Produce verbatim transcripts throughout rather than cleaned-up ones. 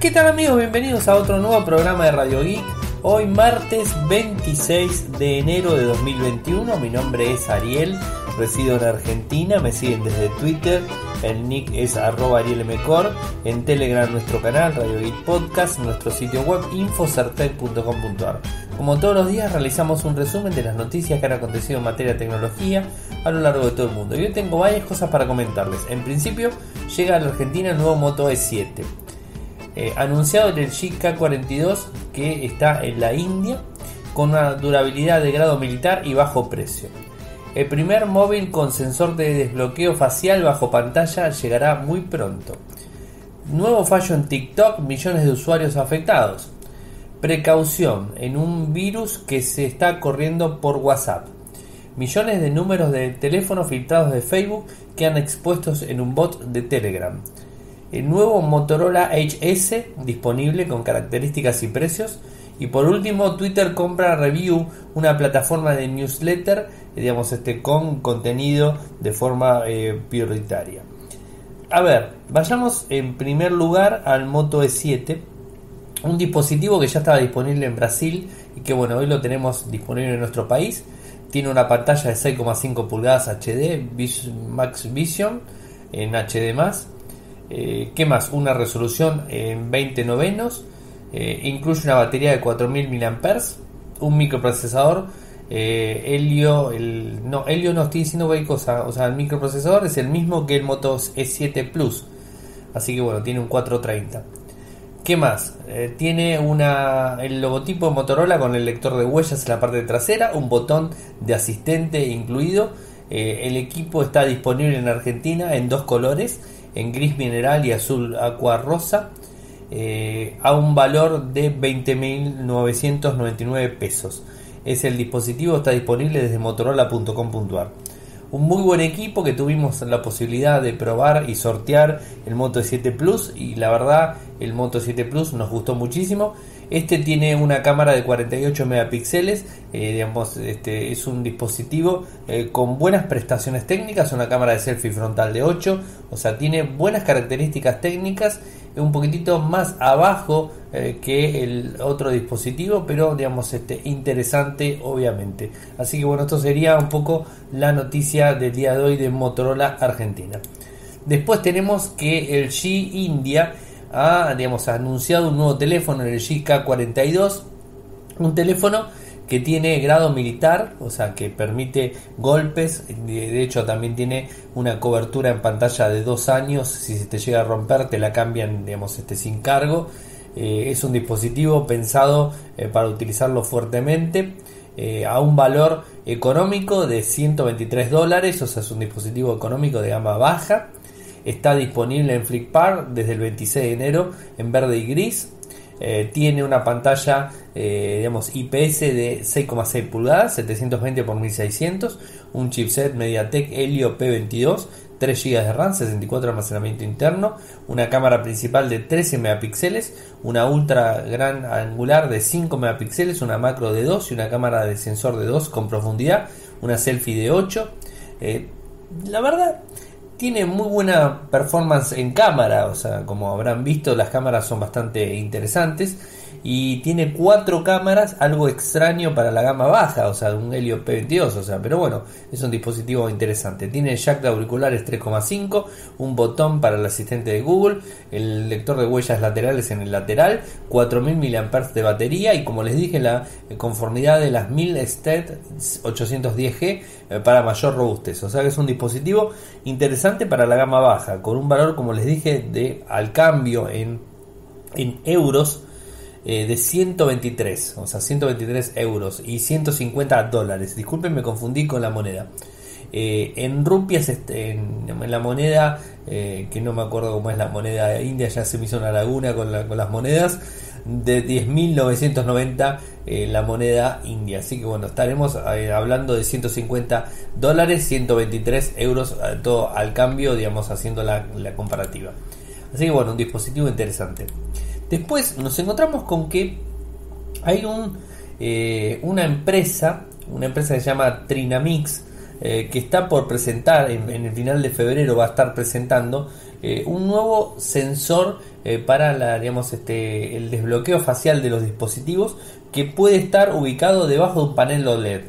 ¿Qué tal, amigos? Bienvenidos a otro nuevo programa de Radio Geek. Hoy martes veintiséis de enero de dos mil veintiuno. Mi nombre es Ariel, resido en Argentina. Me siguen desde Twitter. El nick es arroba arielmcor. En Telegram nuestro canal, Radio Geek Podcast. Nuestro sitio web info sertec punto com punto a r. Como todos los días realizamos un resumen de las noticias que han acontecido en materia de tecnología a lo largo de todo el mundo. Y hoy tengo varias cosas para comentarles. En principio, llega a la Argentina el nuevo Moto E siete. Eh, anunciado el L G K cuarenta y dos, que está en la India, con una durabilidad de grado militar y bajo precio. El primer móvil con sensor de desbloqueo facial bajo pantalla llegará muy pronto. Nuevo fallo en TikTok, millones de usuarios afectados. Precaución en un virus que se está corriendo por WhatsApp. Millones de números de teléfonos filtrados de Facebook quedan expuestos en un bot de Telegram. El nuevo Motorola Edge S disponible con características y precios. Y por último, Twitter compra Review, una plataforma de newsletter, digamos, este, con contenido de forma eh, prioritaria. A ver, vayamos en primer lugar al Moto E siete, un dispositivo que ya estaba disponible en Brasil y que, bueno, hoy lo tenemos disponible en nuestro país. Tiene una pantalla de seis coma cinco pulgadas H D, Max Vision en H D más. Eh, ¿Qué más? Una resolución en veinte novenos, eh, incluye una batería de cuatro mil miliamperios hora, un microprocesador eh, Helio, el, no, Helio no estoy diciendo cualquier cosa, o sea, el microprocesador es el mismo que el Moto E siete Plus, así que bueno, tiene un cuatrocientos treinta. ¿Qué más? Eh, tiene una, el logotipo de Motorola con el lector de huellas en la parte trasera, un botón de asistente incluido. Eh, el equipo está disponible en Argentina en dos colores, en gris mineral y azul aqua rosa, eh, a un valor de veinte mil novecientos noventa y nueve pesos. Es el dispositivo, está disponible desde motorola punto com punto a r. Un muy buen equipo que tuvimos la posibilidad de probar y sortear el Moto E siete Plus, y la verdad el Moto E siete Plus nos gustó muchísimo. Este tiene una cámara de cuarenta y ocho megapíxeles, eh, digamos, este es un dispositivo eh, con buenas prestaciones técnicas, una cámara de selfie frontal de ocho, o sea, tiene buenas características técnicas, un poquitito más abajo eh, que el otro dispositivo, pero digamos, este interesante obviamente. Así que bueno, esto sería un poco la noticia del día de hoy de Motorola Argentina. Después tenemos que el G India ha, digamos, ha anunciado un nuevo teléfono, el L G K cuarenta y dos, un teléfono que tiene grado militar, o sea, que permite golpes. De hecho, también tiene una cobertura en pantalla de dos años. Si se te llega a romper, te la cambian, digamos, este, sin cargo. Eh, es un dispositivo pensado eh, para utilizarlo fuertemente, eh, a un valor económico de ciento veintitrés dólares, o sea, es un dispositivo económico de gama baja. Está disponible en Flipkart desde el veintiséis de enero en verde y gris. Eh, tiene una pantalla eh, digamos I P S de seis coma seis pulgadas, setecientos veinte por mil seiscientos, un chipset MediaTek Helio P veintidós, tres gigas de RAM, sesenta y cuatro de almacenamiento interno, una cámara principal de trece megapíxeles, una ultra gran angular de cinco megapíxeles, una macro de dos y una cámara de sensor de dos con profundidad, una selfie de ocho. Eh, la verdad, tiene muy buena performance en cámara, o sea, como habrán visto, las cámaras son bastante interesantes. Y tiene cuatro cámaras, algo extraño para la gama baja, o sea, un Helio P veintidós, o sea, pero bueno, es un dispositivo interesante. Tiene jack de auriculares tres coma cinco, un botón para el asistente de Google, el lector de huellas laterales en el lateral, cuatro mil miliamperios hora de batería y, como les dije, la conformidad de las mil E S E T ochocientos diez G para mayor robustez. O sea que es un dispositivo interesante para la gama baja, con un valor, como les dije, de al cambio en, en euros eh, de ciento veintitrés, o sea, ciento veintitrés euros y ciento cincuenta dólares. Disculpen, me confundí con la moneda. Eh, en rupias, este, en, en la moneda, eh, que no me acuerdo cómo es la moneda india, ya se me hizo una laguna con, la, con las monedas, de diez mil novecientos noventa eh, la moneda india. Así que bueno, estaremos eh, hablando de ciento cincuenta dólares, ciento veintitrés euros, todo al cambio, digamos, haciendo la, la comparativa. Así que bueno, un dispositivo interesante. Después nos encontramos con que hay un, eh, una empresa, una empresa que se llama Trinamix, eh, que está por presentar, en, en el final de febrero va a estar presentando eh, un nuevo sensor eh, para la, digamos, este, el desbloqueo facial de los dispositivos, que puede estar ubicado debajo de un panel O L E D.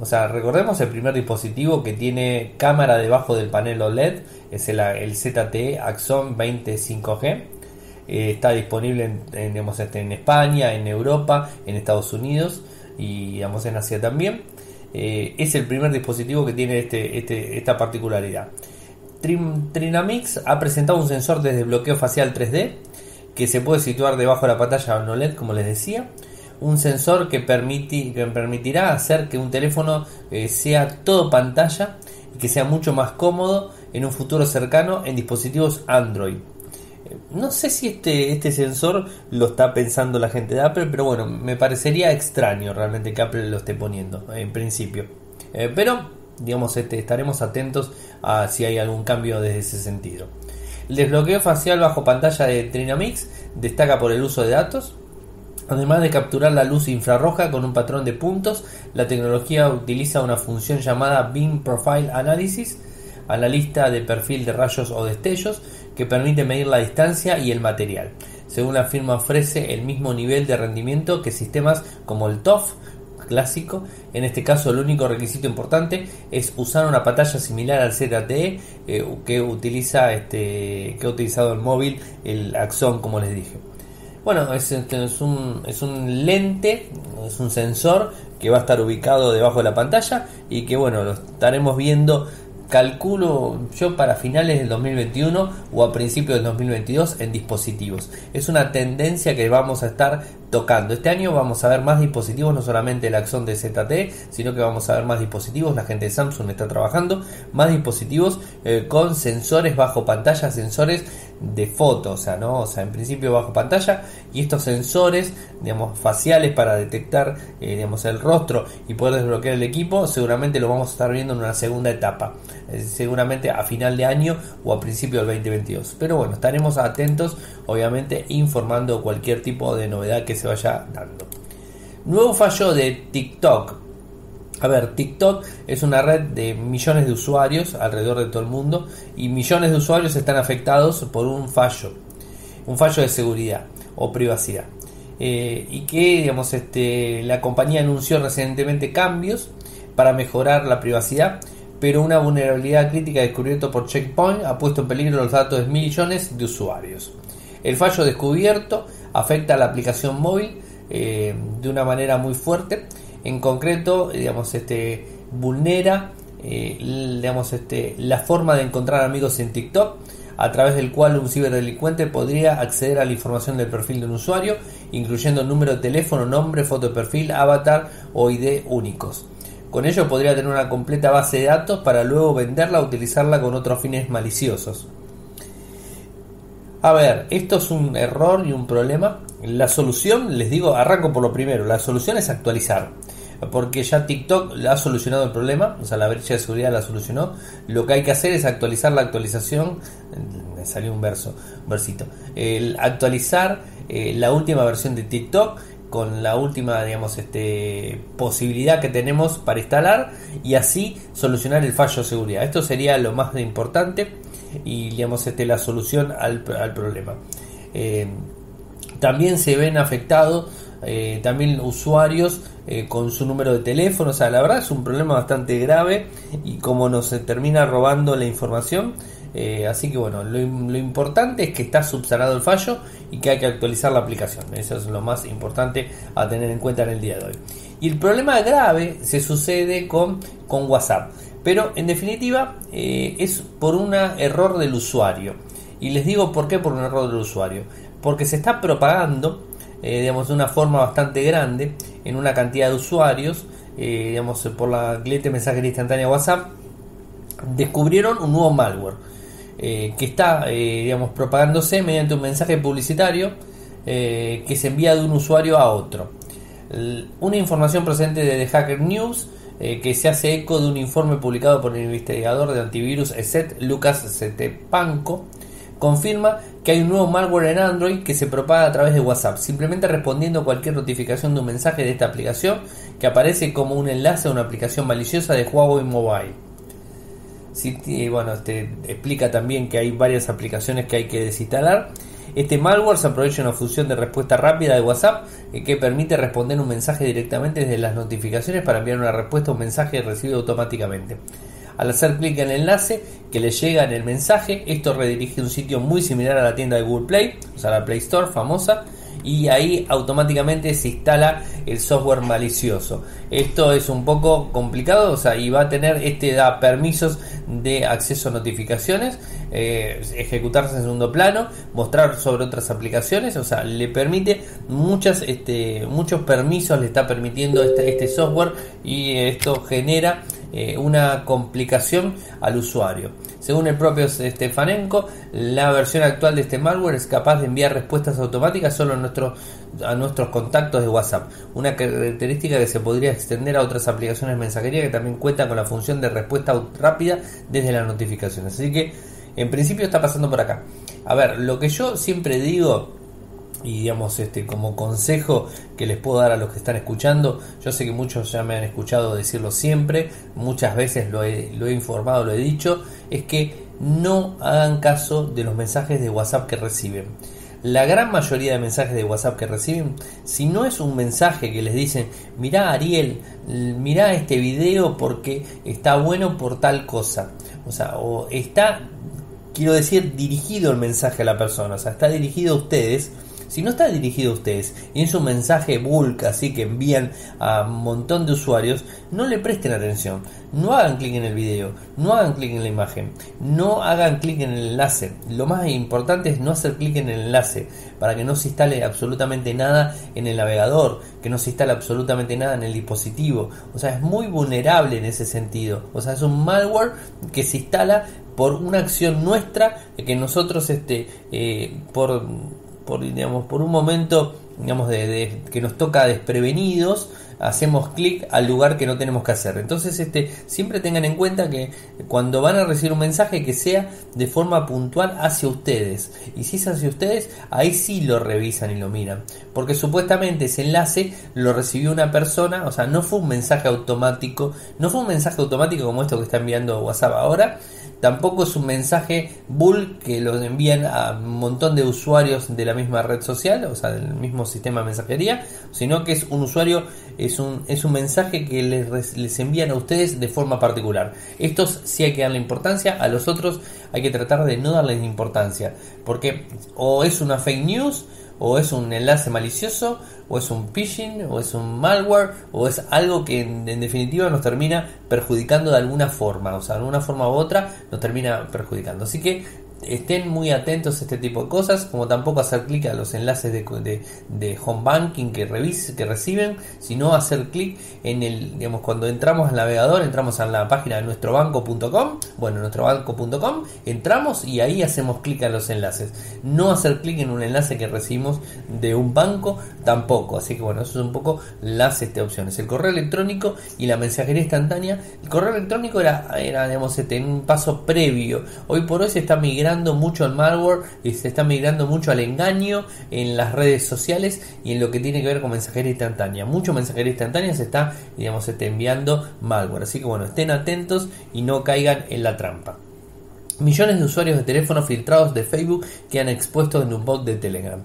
O sea, recordemos el primer dispositivo que tiene cámara debajo del panel O L E D, es el, el Z T E Axon veinte cinco G. Eh, está disponible en, en, digamos, este, en España, en Europa, en Estados Unidos y, digamos, en Asia también. Eh, es el primer dispositivo que tiene este, este, esta particularidad. Trim, Trinamix ha presentado un sensor de desbloqueo facial tres D que se puede situar debajo de la pantalla en O L E D, como les decía. Un sensor que, permiti, que permitirá hacer que un teléfono eh, sea todo pantalla y que sea mucho más cómodo en un futuro cercano en dispositivos Android. No sé si este, este sensor lo está pensando la gente de Apple, pero bueno, me parecería extraño realmente que Apple lo esté poniendo en principio. Eh, pero, digamos, este, estaremos atentos a si hay algún cambio desde ese sentido. El desbloqueo facial bajo pantalla de Trinamix destaca por el uso de datos. Además de capturar la luz infrarroja con un patrón de puntos, la tecnología utiliza una función llamada Beam Profile Analysis, analista de perfil de rayos o destellos, que permite medir la distancia y el material. Según la firma, ofrece el mismo nivel de rendimiento que sistemas como el T O F clásico. En este caso, el único requisito importante es usar una pantalla similar al Z T E eh, que utiliza este, que ha utilizado el móvil, el Axon, como les dije. Bueno, es, es, un, es un lente, es un sensor que va a estar ubicado debajo de la pantalla y que, bueno, lo estaremos viendo. Calculo yo para finales del dos mil veintiuno o a principios del dos mil veintidós en dispositivos. Es una tendencia que vamos a estar tocando. Este año vamos a ver más dispositivos, no solamente el Axon de Z T E, sino que vamos a ver más dispositivos. La gente de Samsung está trabajando más dispositivos eh, con sensores bajo pantalla, sensores de foto, o sea, ¿no? O sea, en principio bajo pantalla, y estos sensores, digamos, faciales para detectar eh, digamos, el rostro y poder desbloquear el equipo, seguramente lo vamos a estar viendo en una segunda etapa, eh, seguramente a final de año o a principio del veinte veintidós. Pero bueno, estaremos atentos, obviamente, informando cualquier tipo de novedad que se vaya dando. Nuevo fallo de TikTok. A ver, TikTok es una red de millones de usuarios alrededor de todo el mundo y millones de usuarios están afectados por un fallo, un fallo de seguridad o privacidad, eh, y que, digamos, este, la compañía anunció recientemente cambios para mejorar la privacidad, pero una vulnerabilidad crítica descubierta por Checkpoint ha puesto en peligro los datos de millones de usuarios. El fallo descubierto afecta a la aplicación móvil eh, de una manera muy fuerte. En concreto, digamos, este, vulnera eh, digamos, este, la forma de encontrar amigos en TikTok, a través del cual un ciberdelincuente podría acceder a la información del perfil de un usuario, incluyendo número de teléfono, nombre, foto de perfil, avatar o I D únicos. Con ello podría tener una completa base de datos para luego venderla o utilizarla con otros fines maliciosos. A ver, esto es un error y un problema. La solución, les digo, arranco por lo primero. La solución es actualizar, porque ya TikTok ha solucionado el problema, o sea, la brecha de seguridad la solucionó. Lo que hay que hacer es actualizar la actualización. Me salió un verso, un versito. El actualizar eh, la última versión de TikTok con la última, digamos, este, posibilidad que tenemos para instalar y así solucionar el fallo de seguridad. Esto sería lo más importante. Y, digamos, este, la solución al, al problema. Eh, también se ven afectados eh, también usuarios eh, con su número de teléfono. O sea, la verdad es un problema bastante grave y como nos termina robando la información. Eh, así que bueno, lo, lo importante es que está subsanado el fallo y que hay que actualizar la aplicación. Eso es lo más importante a tener en cuenta en el día de hoy. Y el problema grave se sucede con, con WhatsApp. Pero en definitiva eh, es por un error del usuario. Y les digo por qué por un error del usuario. Porque se está propagando eh, digamos, de una forma bastante grande en una cantidad de usuarios. Eh, digamos, por la cliente mensajería instantánea WhatsApp descubrieron un nuevo malware eh, que está eh, digamos, propagándose mediante un mensaje publicitario eh, que se envía de un usuario a otro. El, una información procedente de The Hacker News Eh, que se hace eco de un informe publicado por el investigador de antivirus E S E T, Lucas C T. Panco, confirma que hay un nuevo malware en Android que se propaga a través de WhatsApp, simplemente respondiendo a cualquier notificación de un mensaje de esta aplicación que aparece como un enlace a una aplicación maliciosa de Huawei Mobile. C T, bueno, te explica también que hay varias aplicaciones que hay que desinstalar. Este malware se aprovecha una función de respuesta rápida de WhatsApp que permite responder un mensaje directamente desde las notificaciones para enviar una respuesta a un mensaje recibido automáticamente. Al hacer clic en el enlace que le llega en el mensaje, esto redirige un sitio muy similar a la tienda de Google Play, o sea, la Play Store famosa, y ahí automáticamente se instala el software malicioso. Esto es un poco complicado, o sea, y va a tener, este da permisos de acceso a notificaciones, eh, ejecutarse en segundo plano, mostrar sobre otras aplicaciones, o sea, le permite muchas, este, muchos permisos le está permitiendo este, este software, y esto genera Eh, una complicación al usuario. Según el propio Stefanenko, la versión actual de este malware es capaz de enviar respuestas automáticas solo a, nuestro, a nuestros contactos de WhatsApp, una característica que se podría extender a otras aplicaciones de mensajería que también cuentan con la función de respuesta rápida desde las notificaciones. Así que en principio está pasando por acá. A ver, lo que yo siempre digo, y digamos, este como consejo que les puedo dar a los que están escuchando, yo sé que muchos ya me han escuchado decirlo siempre, muchas veces lo he, lo he informado, lo he dicho, es que no hagan caso de los mensajes de WhatsApp que reciben. La gran mayoría de mensajes de WhatsApp que reciben, si no es un mensaje que les dicen, mirá Ariel, mirá este video porque está bueno por tal cosa, o sea, o está, quiero decir, dirigido el mensaje a la persona, o sea, está dirigido a ustedes. Si no está dirigido a ustedes y es un mensaje bulk, así que envían a un montón de usuarios, no le presten atención, no hagan clic en el video, no hagan clic en la imagen, no hagan clic en el enlace. Lo más importante es no hacer clic en el enlace para que no se instale absolutamente nada en el navegador, que no se instale absolutamente nada en el dispositivo. O sea, es muy vulnerable en ese sentido. O sea, es un malware que se instala por una acción nuestra que nosotros, este, eh, por... Por, digamos, por un momento digamos, de, de, que nos toca desprevenidos, hacemos clic al lugar que no tenemos que hacer. Entonces este, siempre tengan en cuenta que cuando van a recibir un mensaje, que sea de forma puntual hacia ustedes. Y si es hacia ustedes, ahí sí lo revisan y lo miran. Porque supuestamente ese enlace lo recibió una persona, o sea, no fue un mensaje automático, no fue un mensaje automático como esto que está enviando WhatsApp ahora. Tampoco es un mensaje bulk que lo envían a un montón de usuarios de la misma red social, o sea, del mismo sistema de mensajería, sino que es un usuario, es un, es un mensaje que les, les envían a ustedes de forma particular. Estos sí hay que darle importancia, a los otros hay que tratar de no darles importancia, porque o es una fake news, o es un enlace malicioso, o es un phishing, o es un malware, o es algo que en, en definitiva nos termina perjudicando de alguna forma, o sea, de alguna forma u otra nos termina perjudicando. Así que estén muy atentos a este tipo de cosas, como tampoco hacer clic a los enlaces de, de, de home banking que, revis, que reciben, sino hacer clic en el, digamos, cuando entramos al navegador, entramos a la página de nuestro banco punto com, bueno, nuestro banco punto com, entramos y ahí hacemos clic a los enlaces. No hacer clic en un enlace que recibimos de un banco tampoco, así que bueno, eso es un poco las este, opciones. El correo electrónico y la mensajería instantánea. El correo electrónico era, era digamos, este, un paso previo. Hoy por hoy se está migrando mucho al malware y se está migrando mucho al engaño en las redes sociales y en lo que tiene que ver con mensajería instantánea. Mucho mensajería instantánea se está, digamos, se está enviando malware. Así que bueno, estén atentos y no caigan en la trampa. Millones de usuarios de teléfonos filtrados de Facebook quedan expuestos en un bot de Telegram.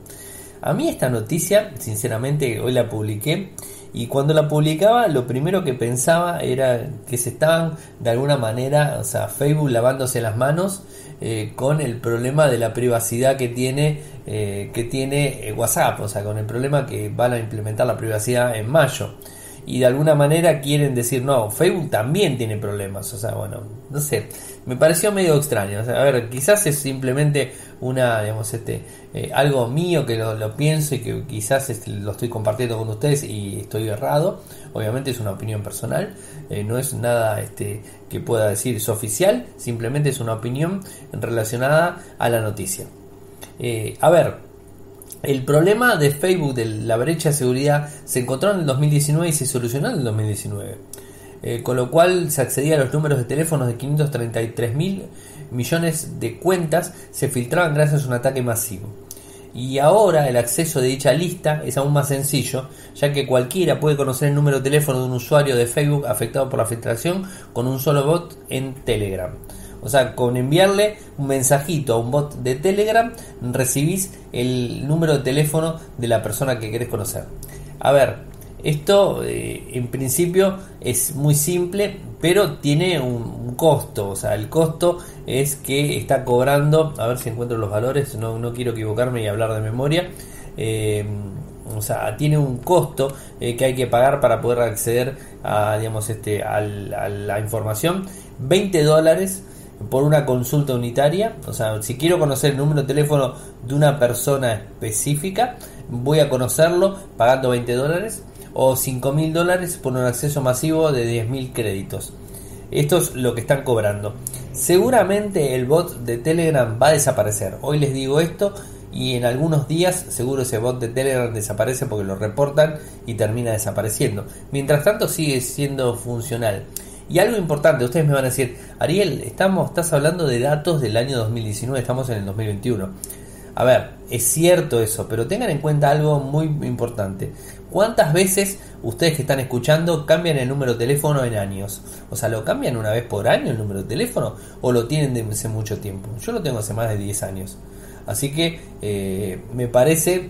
A mí esta noticia, sinceramente, hoy la publiqué. Y cuando la publicaba, lo primero que pensaba era que se estaban, de alguna manera, o sea, Facebook lavándose las manos eh, con el problema de la privacidad que tiene eh, que tiene eh, WhatsApp, o sea, con el problema que van a implementar la privacidad en mayo. Y de alguna manera quieren decir, no, Facebook también tiene problemas, o sea, bueno, no sé, me pareció medio extraño. O sea, a ver, quizás es simplemente una, digamos, este, eh, algo mío que lo, lo pienso y que quizás este, lo estoy compartiendo con ustedes y estoy errado. Obviamente es una opinión personal, eh, no es nada este, que pueda decir es oficial, simplemente es una opinión relacionada a la noticia. Eh, a ver... El problema de Facebook de la brecha de seguridad se encontró en el dos mil diecinueve y se solucionó en el dos mil diecinueve. Eh, con lo cual se accedía a los números de teléfonos de quinientos treinta y tres mil millones de cuentas, se filtraban gracias a un ataque masivo. Y ahora el acceso de dicha lista es aún más sencillo, ya que cualquiera puede conocer el número de teléfono de un usuario de Facebook afectado por la filtración con un solo bot en Telegram. O sea, con enviarle un mensajito a un bot de Telegram, recibís el número de teléfono de la persona que querés conocer. A ver, esto eh, en principio es muy simple, pero tiene un, un costo. O sea, el costo es que está cobrando, a ver si encuentro los valores, no, no quiero equivocarme y hablar de memoria. Eh, o sea, tiene un costo eh, que hay que pagar para poder acceder a, digamos, este, a, a la información. veinte dólares por una consulta unitaria. O sea, si quiero conocer el número de teléfono de una persona específica, voy a conocerlo pagando veinte dólares, o cinco mil dólares por un acceso masivo de diez mil créditos. Esto es lo que están cobrando. Seguramente el bot de Telegram va a desaparecer. Hoy les digo esto, y en algunos días seguro ese bot de Telegram desaparece porque lo reportan y termina desapareciendo. Mientras tanto sigue siendo funcional. Y algo importante, ustedes me van a decir: Ariel, estamos, estás hablando de datos del año dos mil diecinueve, estamos en el dos mil veintiuno. A ver, es cierto eso, pero tengan en cuenta algo muy importante. ¿Cuántas veces ustedes que están escuchando cambian el número de teléfono en años? O sea, ¿lo cambian una vez por año el número de teléfono? ¿O lo tienen desde hace mucho tiempo? Yo lo tengo hace más de diez años. Así que eh, me parece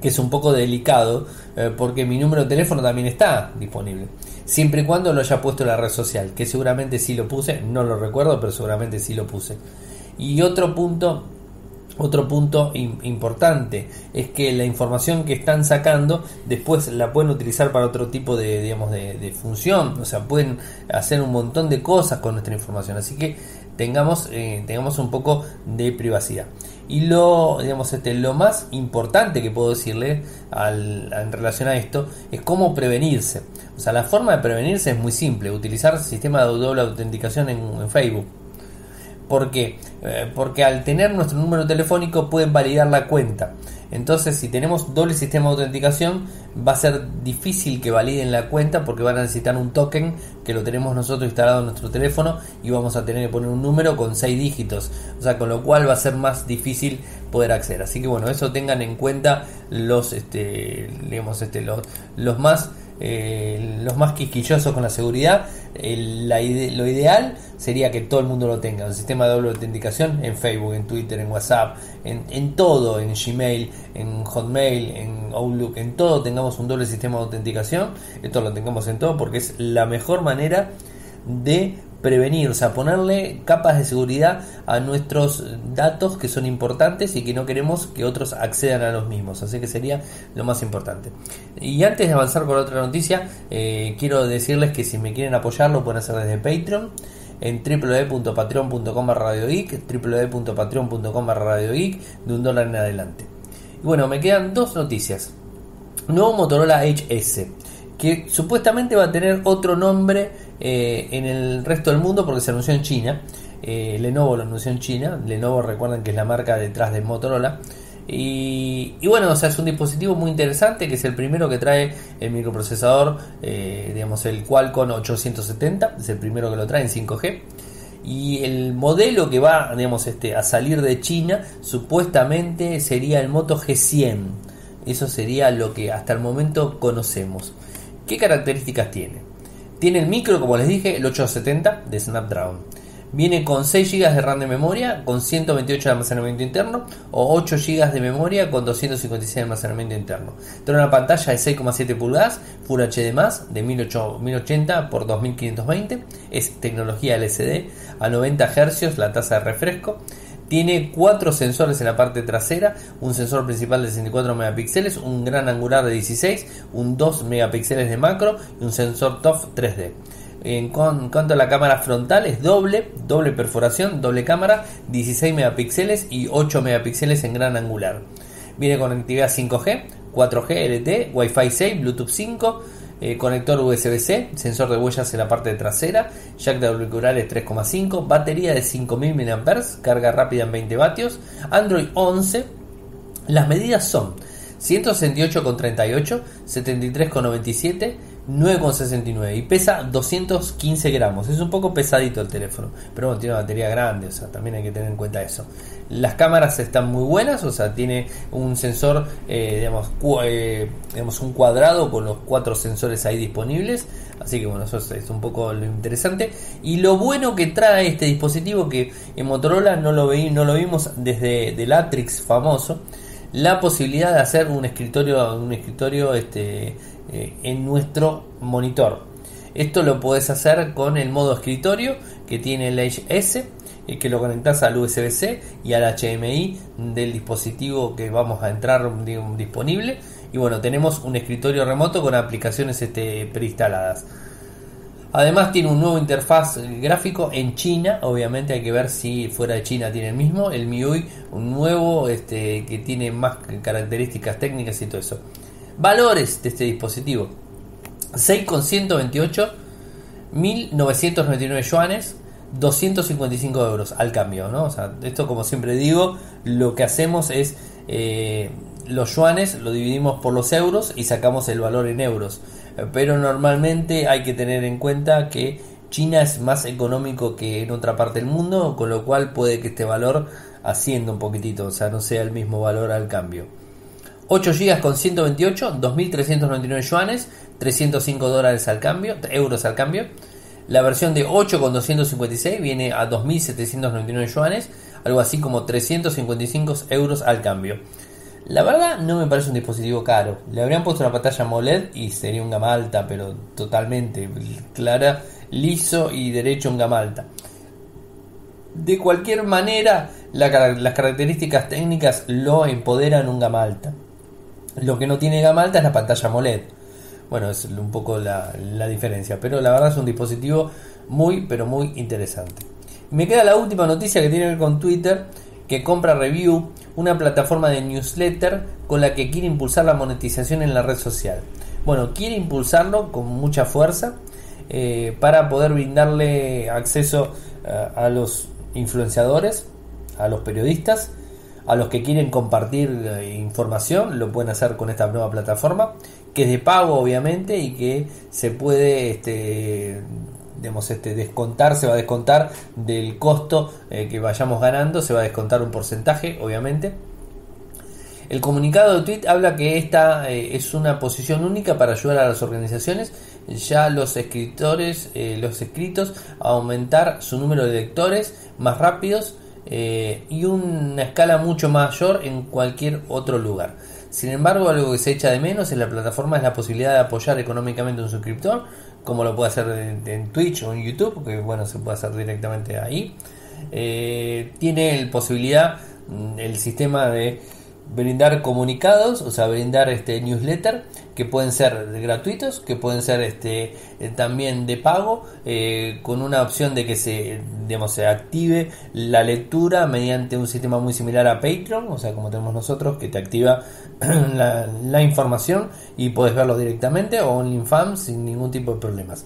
que es un poco delicado, eh, porque mi número de teléfono también está disponible. Siempre y cuando lo haya puesto en la red social, que seguramente sí lo puse, no lo recuerdo, pero seguramente sí lo puse. Y otro punto, otro punto in, importante es que la información que están sacando después la pueden utilizar para otro tipo de, digamos, de, de función. O sea, pueden hacer un montón de cosas con nuestra información. Así que tengamos, eh, tengamos un poco de privacidad. Y lo, digamos, este, lo más importante que puedo decirle al, en relación a esto es cómo prevenirse. O sea, la forma de prevenirse es muy simple: utilizar sistema de doble autenticación en, en Facebook. ¿Por qué? Eh, porque al tener nuestro número telefónico pueden validar la cuenta. Entonces, si tenemos doble sistema de autenticación, va a ser difícil que validen la cuenta, porque van a necesitar un token que lo tenemos nosotros instalado en nuestro teléfono, y vamos a tener que poner un número con seis dígitos. O sea, con lo cual va a ser más difícil poder acceder. Así que bueno, eso tengan en cuenta los, este, digamos, este, los, los más... Eh, los más quisquillosos con la seguridad. El, la ide- lo ideal sería que todo el mundo lo tenga, un sistema de doble autenticación en Facebook, en Twitter, en WhatsApp, en, en todo, en Gmail, en Hotmail, en Outlook, en todo tengamos un doble sistema de autenticación. Esto lo tengamos en todo, porque es la mejor manera de prevenir, o sea, ponerle capas de seguridad a nuestros datos que son importantes y que no queremos que otros accedan a los mismos. Así que sería lo más importante. Y antes de avanzar con la otra noticia, eh, quiero decirles que si me quieren apoyar lo pueden hacer desde Patreon, en doble u doble u doble u punto patreon punto com barra radiogeek, doble u doble u doble u punto patreon punto com barra radiogeek, de un dólar en adelante. Y bueno, me quedan dos noticias. Nuevo Motorola Edge S, que supuestamente va a tener otro nombre eh, en el resto del mundo, porque se anunció en China. eh, Lenovo lo anunció en China. Lenovo, recuerden que es la marca detrás de Motorola. Y, y bueno, o sea, es un dispositivo muy interesante, que es el primero que trae el microprocesador, eh, digamos, el Qualcomm ochocientos setenta, es el primero que lo trae en cinco G. Y el modelo que va, digamos, este, a salir de China supuestamente sería el Moto G cien. Eso sería lo que hasta el momento conocemos. ¿Qué características tiene? Tiene el micro, como les dije, el ochocientos setenta de Snapdragon. Viene con seis gigas de RAM de memoria, con ciento veintiocho de almacenamiento interno, o ocho gigas de memoria con doscientos cincuenta y seis de almacenamiento interno. Tiene una pantalla de seis coma siete pulgadas, Full H D más, de mil ochenta por dos mil quinientos veinte. Es tecnología L C D, a noventa hercios la tasa de refresco. Tiene cuatro sensores en la parte trasera, un sensor principal de sesenta y cuatro megapíxeles, un gran angular de dieciséis, un dos megapíxeles de macro y un sensor T O F tres D. En cuanto a la cámara frontal, es doble, doble perforación, doble cámara, dieciséis megapíxeles y ocho megapíxeles en gran angular. Viene con conectividad cinco G, cuatro G, L T E, Wi-Fi seis, Bluetooth cinco, Eh, conector U S B C, sensor de huellas en la parte trasera, jack de auriculares tres coma cinco, batería de cinco mil miliamperios hora, carga rápida en veinte vatios, Android once. Las medidas son ciento sesenta y ocho coma treinta y ocho, setenta y tres coma noventa y siete, nueve coma sesenta y nueve y pesa doscientos quince gramos. Es un poco pesadito el teléfono, pero bueno, tiene una batería grande, o sea, también hay que tener en cuenta eso. Las cámaras están muy buenas, o sea, tiene un sensor, eh, digamos, cu- eh, digamos, un cuadrado con los cuatro sensores ahí disponibles. Así que bueno, eso es, es un poco lo interesante. Y lo bueno que trae este dispositivo, que en Motorola no lo, vi, no lo vimos desde el Atrix famoso, la posibilidad de hacer un escritorio, un escritorio este, eh, en nuestro monitor. Esto lo podés hacer con el modo escritorio que tiene el Edge S, eh, que lo conectás al U S B-C y al H D M I del dispositivo que vamos a entrar, digamos, disponible. Y bueno, tenemos un escritorio remoto con aplicaciones este, preinstaladas. Además tiene un nuevo interfaz gráfico en China, obviamente hay que ver si fuera de China tiene el mismo, el M I U I, un nuevo este, que tiene más características técnicas y todo eso. Valores de este dispositivo: seis coma ciento veintiocho, mil novecientos noventa y nueve yuanes, doscientos cincuenta y cinco euros al cambio, ¿no? O sea, esto, como siempre digo, lo que hacemos es eh, los yuanes lo dividimos por los euros y sacamos el valor en euros. Pero normalmente hay que tener en cuenta que China es más económico que en otra parte del mundo, con lo cual puede que este valor ascienda un poquitito, o sea, no sea el mismo valor al cambio. ocho gigas con ciento veintiocho, dos mil trescientos noventa y nueve yuanes, trescientos cinco dólares al cambio, euros al cambio. La versión de ocho con doscientos cincuenta y seis viene a dos mil setecientos noventa y nueve yuanes, algo así como trescientos cincuenta y cinco euros al cambio. La verdad no me parece un dispositivo caro. Le habrían puesto una pantalla M O L E D y sería un gama alta, pero totalmente clara, liso y derecho un gama alta. De cualquier manera, la, las características técnicas lo empoderan un gama alta. Lo que no tiene gama alta es la pantalla M O L E D. Bueno, es un poco la, la diferencia, pero la verdad es un dispositivo muy, pero muy interesante. Me queda la última noticia que tiene que ver con Twitter, que compra Review, una plataforma de newsletter con la que quiere impulsar la monetización en la red social. Bueno, quiere impulsarlo con mucha fuerza eh, para poder brindarle acceso uh, a los influenciadores, a los periodistas, a los que quieren compartir uh, información. Lo pueden hacer con esta nueva plataforma, que es de pago obviamente y que se puede este, digamos, este, descontar, se va a descontar del costo eh, que vayamos ganando, se va a descontar un porcentaje, obviamente. El comunicado de Twitter habla que esta eh, es una posición única para ayudar a las organizaciones, ya los escritores, eh, los escritos, a aumentar su número de lectores más rápidos eh, y una escala mucho mayor en cualquier otro lugar. Sin embargo, algo que se echa de menos en la plataforma es la posibilidad de apoyar económicamente a un suscriptor, como lo puede hacer en Twitch o en YouTube, que bueno, se puede hacer directamente ahí. Eh, tiene la posibilidad el sistema de brindar comunicados, o sea, brindar este newsletter, que pueden ser gratuitos, que pueden ser este también de pago, eh, con una opción de que se, digamos, se active la lectura mediante un sistema muy similar a Patreon, o sea, como tenemos nosotros, que te activa la, la información y podés verlo directamente, o OnlyFans, sin ningún tipo de problemas.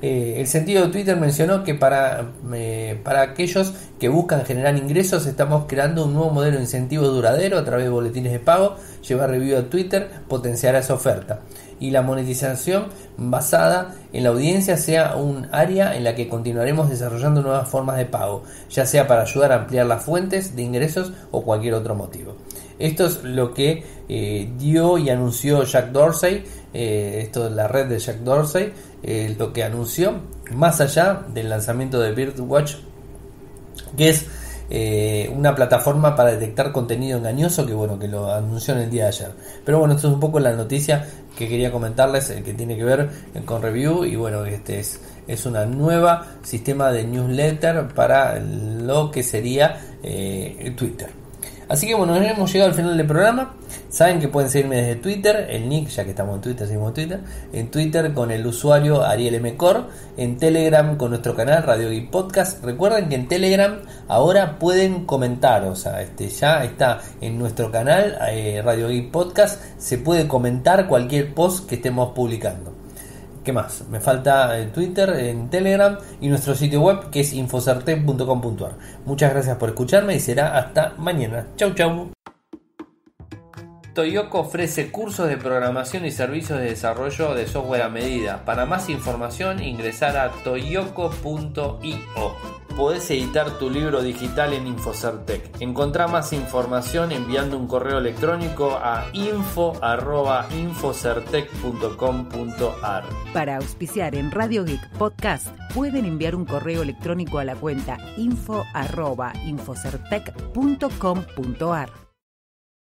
Eh, el sentido de Twitter mencionó que para, eh, para aquellos que buscan generar ingresos, estamos creando un nuevo modelo de incentivo duradero a través de boletines de pago. Llevar Review a Twitter potenciará esa oferta y la monetización basada en la audiencia sea un área en la que continuaremos desarrollando nuevas formas de pago, ya sea para ayudar a ampliar las fuentes de ingresos o cualquier otro motivo. Esto es lo que eh, dio y anunció Jack Dorsey, eh, esto es la red de Jack Dorsey, eh, lo que anunció más allá del lanzamiento de Birdwatch, que es eh, una plataforma para detectar contenido engañoso, que bueno, que lo anunció en el día de ayer. Pero bueno, esto es un poco la noticia que quería comentarles, eh, que tiene que ver con Review. Y bueno, este es, es una nueva sistema de newsletter para lo que sería eh, Twitter. Así que bueno, hemos llegado al final del programa. Saben que pueden seguirme desde Twitter, el nick, ya que estamos en Twitter, seguimos en Twitter. En Twitter con el usuario arielmcor, en Telegram con nuestro canal Radio Geek Podcast. Recuerden que en Telegram ahora pueden comentar, o sea, este ya está en nuestro canal eh, Radio Geek Podcast, se puede comentar cualquier post que estemos publicando. ¿Qué más? Me falta en Twitter, en Telegram y nuestro sitio web, que es info sertec punto com punto a r. Muchas gracias por escucharme y será hasta mañana. Chau, chau. Toyoko ofrece cursos de programación y servicios de desarrollo de software a medida. Para más información, ingresar a toyoko punto i o. Podés editar tu libro digital en Infosertec. Encontrá más información enviando un correo electrónico a info arroba infosertec punto com punto ar. Para auspiciar en Radio Geek Podcast, pueden enviar un correo electrónico a la cuenta info arroba infosertec punto com punto ar.